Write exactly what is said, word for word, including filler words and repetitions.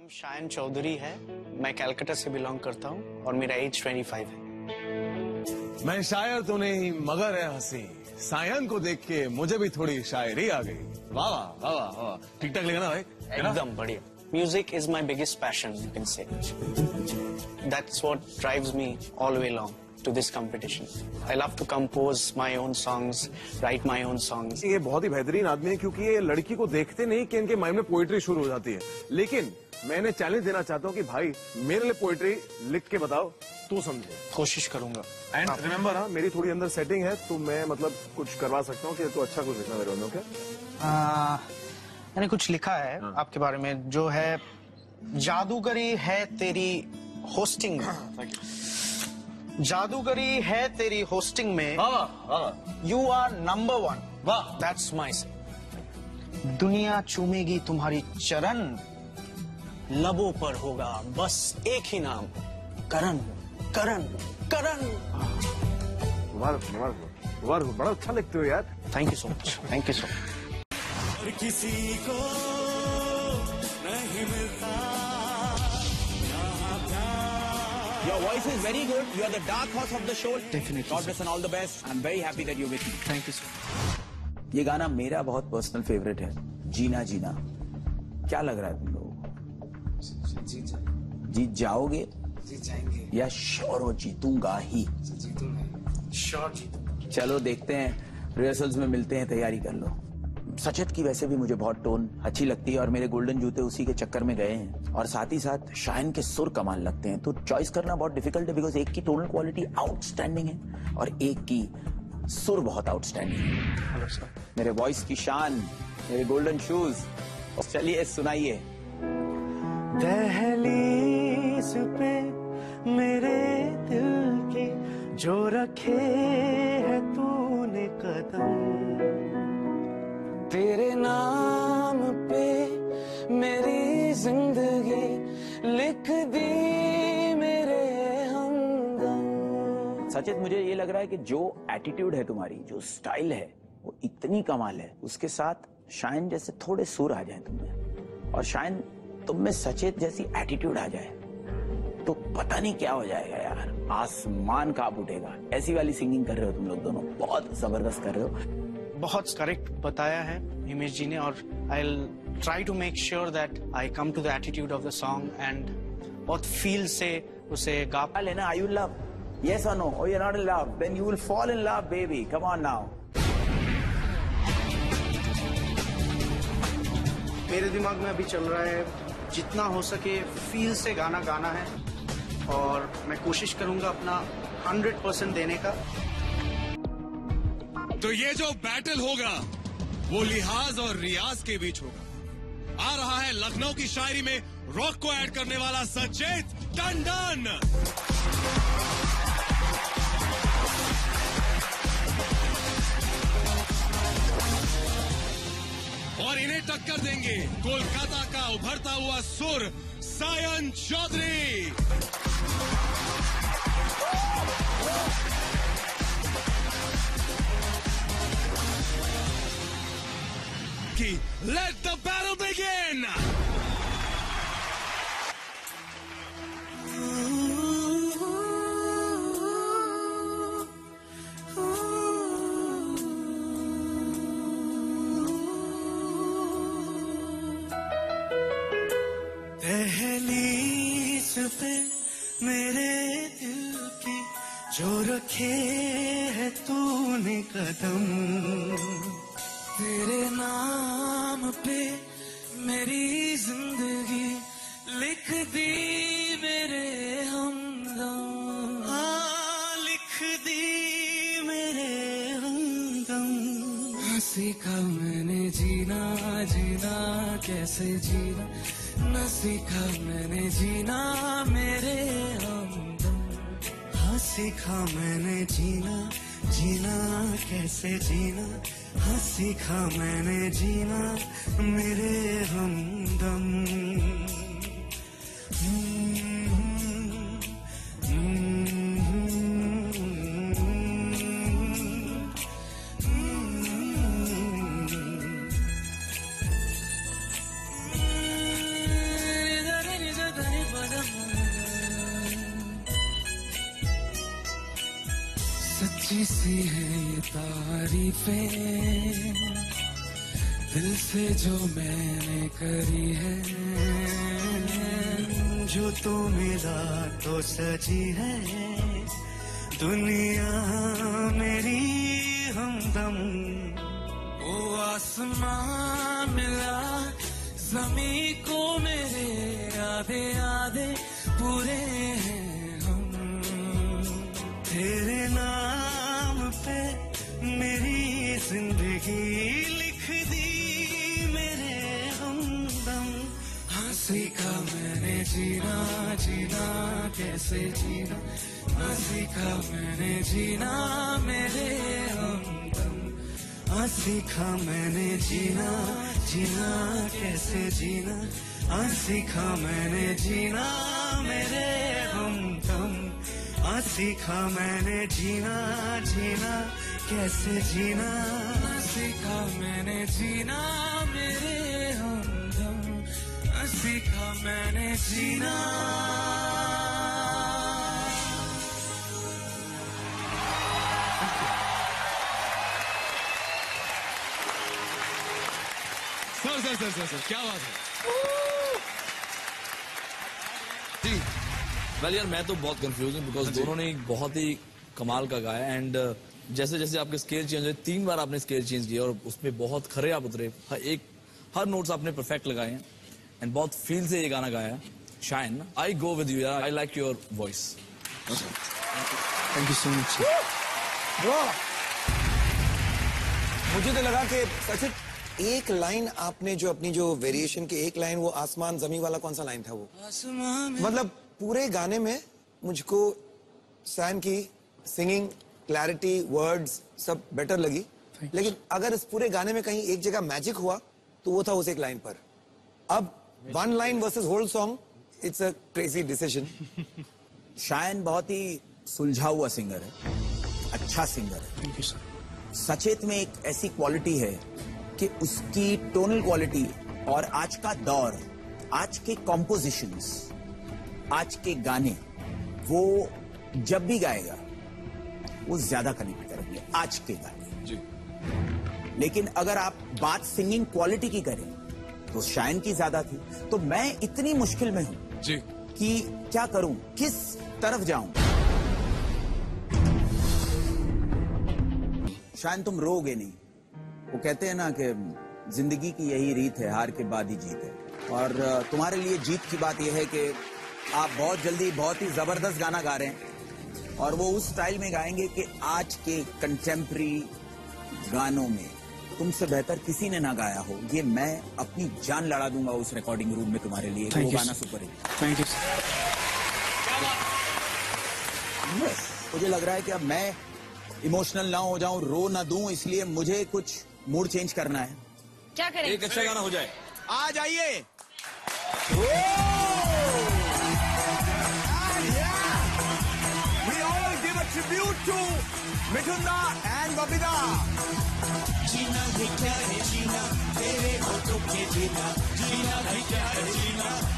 नाम शायन चौधरी है, मैं कलकत्ता से बिलोंग करता हूँ और मेरा एज पच्चीस है। मैं शायर तो नहीं मगर है हंसी, सायन को देख के मुझे भी थोड़ी शायरी आ गई। वाह वाह वाह वाह, ठीक ठाक लगा ना भाई? एकदम बढ़िया। Music is my biggest passion you can say, that's what drives me all way long to this competition. I love to compose my own songs, write my own songs. ये बहुत ही बेहतरीन आदमी है क्योंकि ये लड़की को देखते नहीं कि इनके माइंड में पोएट्री शुरू हो जाती है। लेकिन मैंने चैलेंज देना चाहता हूँ कि भाई मेरे लिए पोएट्री लिख के बताओ, तू समझे। कोशिश करूंगा। एंड रिमेम्बर हाँ, मेरी थोड़ी अंदर सेटिंग है तो मैं मतलब कुछ करवा सकता हूँ कि तू अच्छा कुछ लिखना मेरे अंदर। क्या मैंने कुछ लिखा है हाँ। आपके बारे में जो है, जादूगरी है तेरी होस्टिंग, जादूगरी है तेरी होस्टिंग में, you are number one, that's my say. दुनिया चूमेगी तुम्हारी चरण, लबों पर होगा बस एक ही नाम, करण करण करण। बड़ा अच्छा लगता है यार, thank you so much, thank you so much. और किसी को नहीं मिलता। Your voice is very good. You are the dark horse of the show. Definitely. God bless and all the best. I'm very happy that you're with me. Thank you so much. ये गाना मेरा बहुत personal favourite है, जीना जीना। क्या लग रहा है तुम लोगों? जीत जाएंगे। जीत जाओगे? जीत जाएंगे। या श्योर हो जीतूंगा ही? जीतूंगा। श्योर जीतूंगा। चलो देखते हैं, रिहर्सल्स में मिलते हैं, तैयारी कर लो। सचेत की वैसे भी मुझे बहुत टोन अच्छी लगती है और मेरे गोल्डन जूते उसी के चक्कर में गए हैं और साथ ही साथ शायन के सुर कमाल लगते हैं, तो चॉइस करना बहुत डिफिकल्ट है बिकॉज एक की टोनल क्वालिटी आउटस्टैंडिंग है और एक की सुर बहुत आउटस्टैंडिंग है। मेरे वॉइस की शान, मेरे गोल्डन शूज। चलिए सुनाइए। दहलीज पे मेरे दिल की जो रखे है तूने कदम, तेरे नाम पे मेरी जिंदगी लिख दी मेरे हमदम। सचेत मुझे ये लग रहा है कि जो एटीट्यूड है तुम्हारी, जो स्टाइल है वो इतनी कमाल है, उसके साथ शायन जैसे थोड़े सुर आ जाए तुम्हें और शायन तुम में सचेत जैसी एटीट्यूड आ जाए तो पता नहीं क्या हो जाएगा यार, आसमान कांप उठेगा। ऐसी वाली सिंगिंग कर रहे हो तुम लोग दोनों, बहुत जबरदस्त कर रहे हो। बहुत करेक्ट बताया है हिमेश जी ने और I try to make sure that I come to the attitude of the song and बहुत फील से उसे गा पा लेना। आई यू लव, यस और नो, और you are not in love, then you will fall in love baby, come on now. मेरे दिमाग में अभी चल रहा है जितना हो सके फील से गाना गाना है और मैं कोशिश करूंगा अपना हंड्रेड परसेंट देने का। तो ये जो बैटल होगा वो लिहाज और रियाज के बीच होगा। आ रहा है लखनऊ की शायरी में रॉक को ऐड करने वाला सचेत टंडन। और इन्हें टक्कर देंगे कोलकाता का उभरता हुआ सुर Sion Chaudhary. Let the battle begin. दहलीज पे मेरे दिल की जो रखे है तूने कदम, तेरे नाम पे मेरी जिंदगी लिख दी मेरे हमदम, हाँ लिख दी मेरे हमदम। हंसी का मैंने जीना जीना कैसे जीना न सीखा मैंने जीना मेरे हमदम, हाँ सीखा मैंने जीना जीना कैसे जीना हाँ सीखा मैंने जीना मेरे हमदम। अच्छी सी है ये तारीफें दिल से जो मैंने करी है, जो तू मिला तो सजी है दुनिया मेरी हमदम। वो आसमान मिला जमीन को मेरे आधे आधे पूरे हैं हम, तेरे नाम पे मेरी जिंदगी लिख दी मेरे हमदम। सीखा मैंने जीना जीना कैसे जीना, हाँ सीखा मैंने जीना मेरे हमदम। हाँ सीखा मैंने जीना जीना कैसे जीना, हाँ सीखा मैंने जीना मेरे हमदम। हाँ सीखा मैंने जीना जीना कैसे जीना, हाँ सीखा मैंने जीना मेरे हमदम। हाँ सीखा मैंने जीना। Sir sir sir sir sir क्या बात है जी। वेल यार मैं तो बहुत कंफ्यूज हूँ बिकॉज दोनों ने एक बहुत ही कमाल का गाया एंड uh, जैसे जैसे आपके स्केल चेंज हुए, तीन बार आपने स्केल चेंज किया और उसमें बहुत खरे आप उतरे, हर एक हर नोट्स आपने परफेक्ट लगाए हैं एंड बहुत फील से ये गाना गाया है। Shayan I go with you यार, I like your voice. Thank you so much. मुझे तो लगा कि सचित एक लाइन आपने जो अपनी जो वेरिएशन की एक लाइन, वो आसमान जमी वाला कौन सा लाइन था वो? मतलब पूरे गाने में मुझको सैम की सिंगिंग क्लैरिटी, वर्ड्स सब बेटर लगी, लेकिन अगर इस पूरे गाने में कहीं एक जगह मैजिक हुआ तो वो था उस एक लाइन पर। अब one line versus whole song, it's a crazy decision. Shayan बहुत ही सुलझा हुआ सिंगर है, अच्छा सिंगर है। सचेत में एक ऐसी क्वालिटी है कि उसकी टोनल क्वालिटी और आज का दौर, आज के कॉम्पोजिशंस, आज के गाने, वो जब भी गाएगा वो ज्यादा कनेक्ट करेंगे आज के गाने जी। लेकिन अगर आप बात सिंगिंग क्वालिटी की करें तो शायन की ज्यादा थी। तो मैं इतनी मुश्किल में हूं जी कि क्या करूं, किस तरफ जाऊं। शायन तुम रोगे नहीं, वो कहते हैं ना कि जिंदगी की यही रीत है, हार के बाद ही जीत है। और तुम्हारे लिए जीत की बात यह है कि आप बहुत जल्दी बहुत ही जबरदस्त गाना गा रहे हैं और वो उस स्टाइल में गाएंगे कि आज के कंटेम्प्री गानों में तुमसे बेहतर किसी ने ना गाया हो। ये मैं अपनी जान लड़ा दूंगा उस रिकॉर्डिंग रूम में तुम्हारे लिए। वो गाना सुपर हिट। Thank you. बस मुझे लग रहा है कि अब मैं इमोशनल ना हो जाऊं, रो ना दूं, इसलिए मुझे कुछ मूड चेंज करना है। क्या करें? एक अच्छा गाना हो जाए। आ जाइए। We all give a tribute to मिथुनदा and Babita. जीना भी क्या है जीना, तेरे होठों पे जीना, जीना भी क्या है जीना।